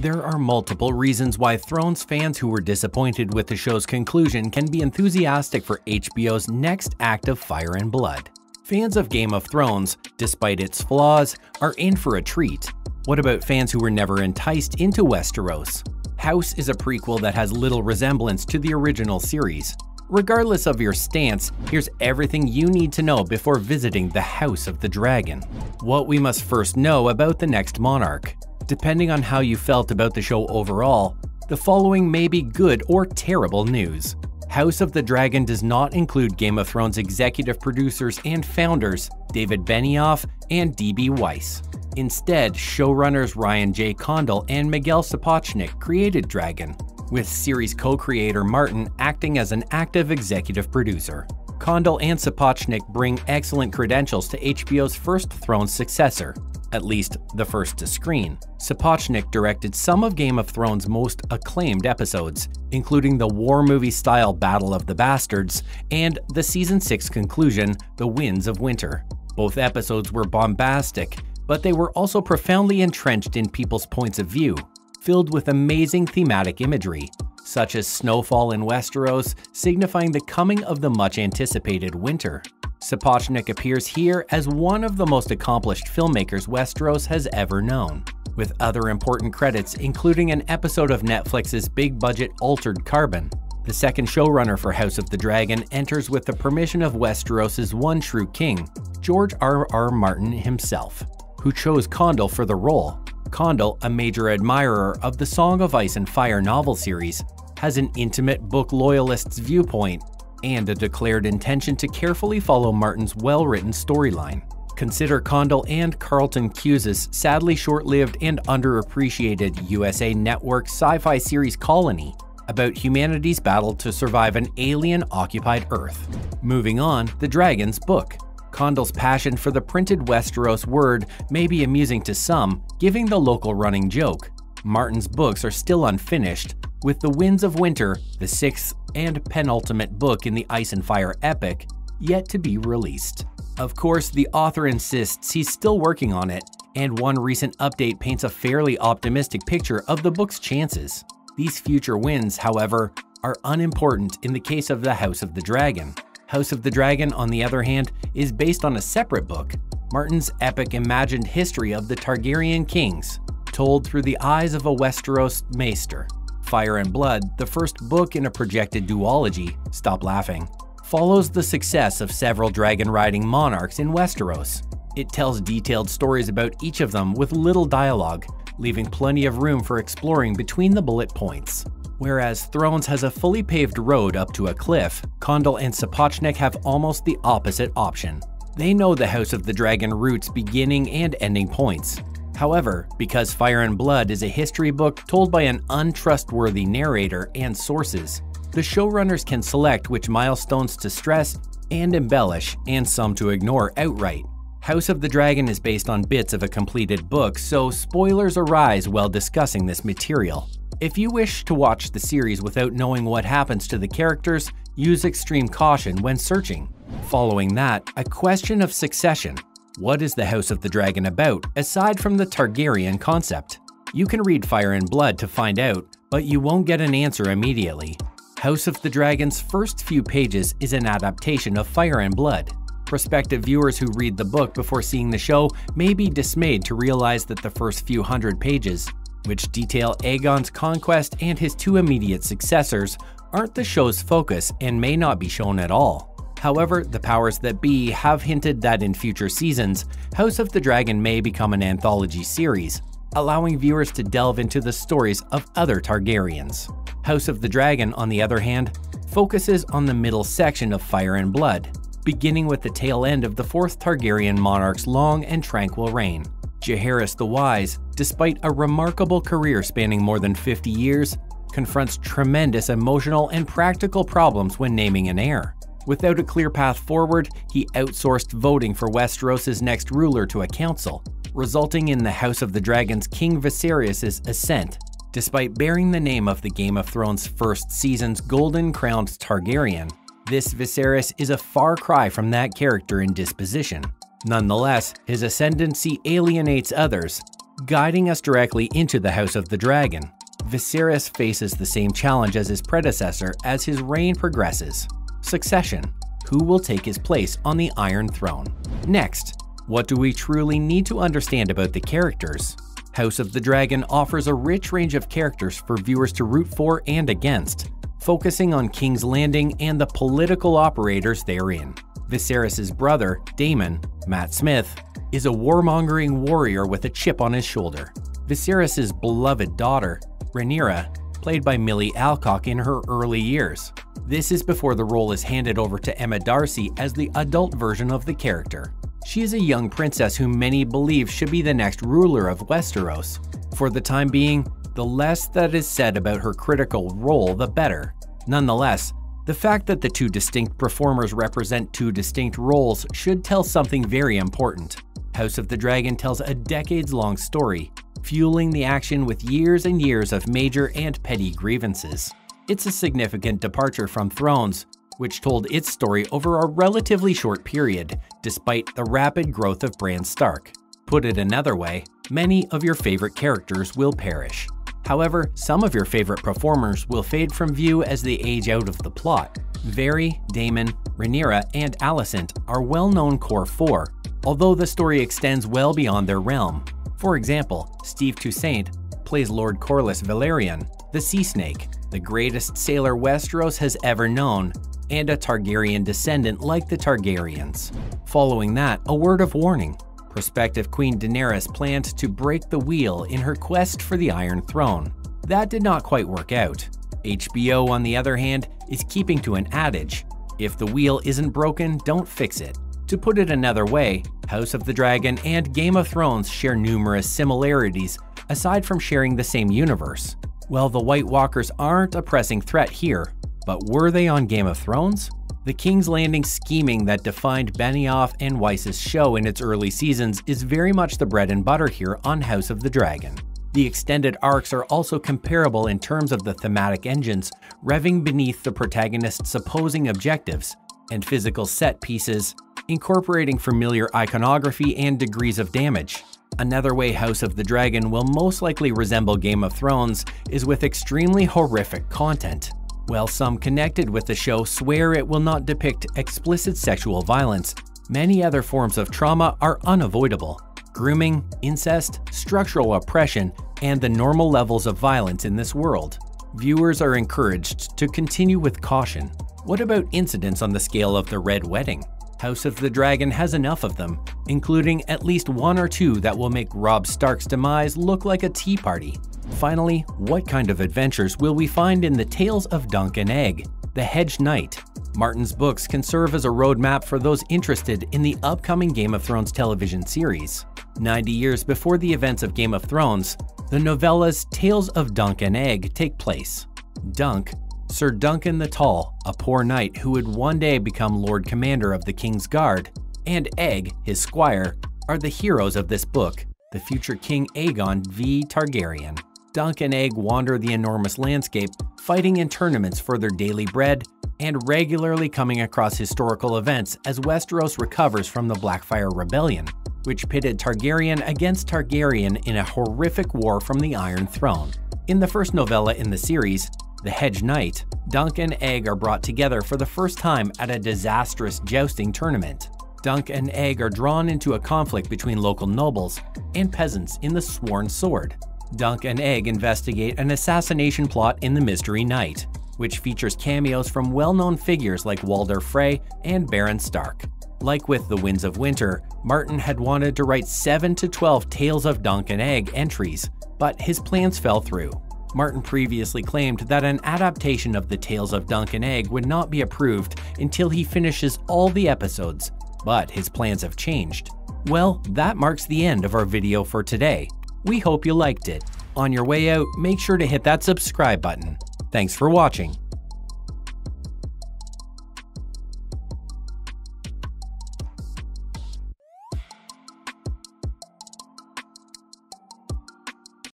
There are multiple reasons why Thrones fans who were disappointed with the show's conclusion can be enthusiastic for HBO's next act of Fire and Blood. Fans of Game of Thrones, despite its flaws, are in for a treat. What about fans who were never enticed into Westeros? House is a prequel that has little resemblance to the original series. Regardless of your stance, here's everything you need to know before visiting the House of the Dragon. What we must first know about the next monarch. Depending on how you felt about the show overall, the following may be good or terrible news. House of the Dragon does not include Game of Thrones executive producers and founders David Benioff and D.B. Weiss. Instead, showrunners Ryan J. Condal and Miguel Sapochnik created Dragon, with series co-creator Martin acting as an active executive producer. Condal and Sapochnik bring excellent credentials to HBO's first Thrones successor, at least the first to screen. Sapochnik directed some of Game of Thrones' most acclaimed episodes, including the war movie-style Battle of the Bastards and the season 6 conclusion, The Winds of Winter. Both episodes were bombastic, but they were also profoundly entrenched in people's points of view, filled with amazing thematic imagery, such as snowfall in Westeros, signifying the coming of the much-anticipated winter. Sapochnik appears here as one of the most accomplished filmmakers Westeros has ever known, with other important credits including an episode of Netflix's big-budget Altered Carbon. The second showrunner for House of the Dragon enters with the permission of Westeros's one true king, George R.R. Martin himself, who chose Condal for the role. Condal, a major admirer of the Song of Ice and Fire novel series, has an intimate book loyalist's viewpoint and a declared intention to carefully follow Martin's well-written storyline. Consider Condal and Carlton Cusis's sadly short-lived and underappreciated USA Network sci-fi series Colony, about humanity's battle to survive an alien-occupied Earth. Moving on, The Dragon's Book. Condal's passion for the printed Westeros word may be amusing to some, giving the local running joke. Martin's books are still unfinished, with The Winds of Winter, the sixth and penultimate book in the Ice and Fire epic, yet to be released. Of course, the author insists he's still working on it, and one recent update paints a fairly optimistic picture of the book's chances. These future wins, however, are unimportant in the case of the House of the Dragon. House of the Dragon, on the other hand, is based on a separate book, Martin's epic imagined history of the Targaryen kings, told through the eyes of a Westeros maester. Fire and Blood, the first book in a projected duology, stop laughing, follows the success of several dragon-riding monarchs in Westeros. It tells detailed stories about each of them with little dialogue, leaving plenty of room for exploring between the bullet points. Whereas Thrones has a fully paved road up to a cliff, Condal and Sapochnik have almost the opposite option. They know the House of the Dragon route's beginning and ending points. However, because Fire and Blood is a history book told by an untrustworthy narrator and sources, the showrunners can select which milestones to stress and embellish, and some to ignore outright. House of the Dragon is based on bits of a completed book, so spoilers arise while discussing this material. If you wish to watch the series without knowing what happens to the characters, use extreme caution when searching. Following that, a question of succession. What is the House of the Dragon about, aside from the Targaryen concept? You can read Fire and Blood to find out, but you won't get an answer immediately. House of the Dragon's first few pages is an adaptation of Fire and Blood. Prospective viewers who read the book before seeing the show may be dismayed to realize that the first few hundred pages, which detail Aegon's conquest and his two immediate successors, aren't the show's focus and may not be shown at all. However, the powers that be have hinted that in future seasons, House of the Dragon may become an anthology series, allowing viewers to delve into the stories of other Targaryens. House of the Dragon, on the other hand, focuses on the middle section of Fire and Blood, beginning with the tail end of the fourth Targaryen monarch's long and tranquil reign. Jaehaerys the Wise, despite a remarkable career spanning more than 50 years, confronts tremendous emotional and practical problems when naming an heir. Without a clear path forward, he outsourced voting for Westeros's next ruler to a council, resulting in the House of the Dragon's King Viserys' ascent. Despite bearing the name of the Game of Thrones first season's golden-crowned Targaryen, this Viserys is a far cry from that character in disposition. Nonetheless, his ascendancy alienates others, Guiding us directly into the House of the Dragon, Viserys faces the same challenge as his predecessor as his reign progresses. Succession. Who will take his place on the Iron Throne? Next, what do we truly need to understand about the characters? House of the Dragon offers a rich range of characters for viewers to root for and against, focusing on King's Landing and the political operators therein. Viserys' brother, Daemon, Matt Smith, is a warmongering warrior with a chip on his shoulder. Viserys' beloved daughter, Rhaenyra, played by Millie Alcock in her early years. This is before the role is handed over to Emma Darcy as the adult version of the character. She is a young princess who many believe should be the next ruler of Westeros. For the time being, the less that is said about her critical role, the better. Nonetheless, the fact that the two distinct performers represent two distinct roles should tell something very important. House of the Dragon tells a decades-long story, fueling the action with years and years of major and petty grievances. It's a significant departure from Thrones, which told its story over a relatively short period, despite the rapid growth of Bran Stark. Put it another way, many of your favorite characters will perish. However, some of your favorite performers will fade from view as they age out of the plot. Very, Daemon, Rhaenyra, and Alicent are well-known core four, although the story extends well beyond their realm. For example, Steve Toussaint plays Lord Corlys Velaryon, the Sea Snake, the greatest sailor Westeros has ever known, and a Targaryen descendant like the Targaryens. Following that, a word of warning. Prospective Queen Daenerys planned to break the wheel in her quest for the Iron Throne. That did not quite work out. HBO, on the other hand, is keeping to an adage, if the wheel isn't broken, don't fix it. To put it another way, House of the Dragon and Game of Thrones share numerous similarities, aside from sharing the same universe. Well, the White Walkers aren't a pressing threat here, but were they on Game of Thrones? The King's Landing scheming that defined Benioff and Weiss's show in its early seasons is very much the bread and butter here on House of the Dragon. The extended arcs are also comparable in terms of the thematic engines revving beneath the protagonist's opposing objectives, and physical set pieces, incorporating familiar iconography and degrees of damage. Another way House of the Dragon will most likely resemble Game of Thrones is with extremely horrific content. While some connected with the show swear it will not depict explicit sexual violence, many other forms of trauma are unavoidable. Grooming, incest, structural oppression, and the normal levels of violence in this world. Viewers are encouraged to continue with caution. What about incidents on the scale of the Red Wedding? House of the Dragon has enough of them, including at least one or two that will make Robb Stark's demise look like a tea party. Finally, what kind of adventures will we find in the Tales of Dunk and Egg, The Hedge Knight? Martin's books can serve as a roadmap for those interested in the upcoming Game of Thrones television series. 90 years before the events of Game of Thrones, the novella's Tales of Dunk and Egg take place. Dunk, Sir Duncan the Tall, a poor knight who would one day become Lord Commander of the King's Guard, and Egg, his squire, are the heroes of this book, the future King Aegon V Targaryen. Dunk and Egg wander the enormous landscape, fighting in tournaments for their daily bread, and regularly coming across historical events as Westeros recovers from the Blackfyre Rebellion, which pitted Targaryen against Targaryen in a horrific war from the Iron Throne. In the first novella in the series, The Hedge Knight, Dunk and Egg are brought together for the first time at a disastrous jousting tournament. Dunk and Egg are drawn into a conflict between local nobles and peasants in the Sworn Sword. Dunk and Egg investigate an assassination plot in The Mystery Knight, which features cameos from well-known figures like Walder Frey and Bran Stark. Like with The Winds of Winter, Martin had wanted to write 7 to 12 Tales of Dunk and Egg entries, but his plans fell through. Martin previously claimed that an adaptation of the Tales of Dunk and Egg would not be approved until he finishes all the episodes, but his plans have changed. Well, that marks the end of our video for today. We hope you liked it. On your way out, make sure to hit that subscribe button. Thanks for watching.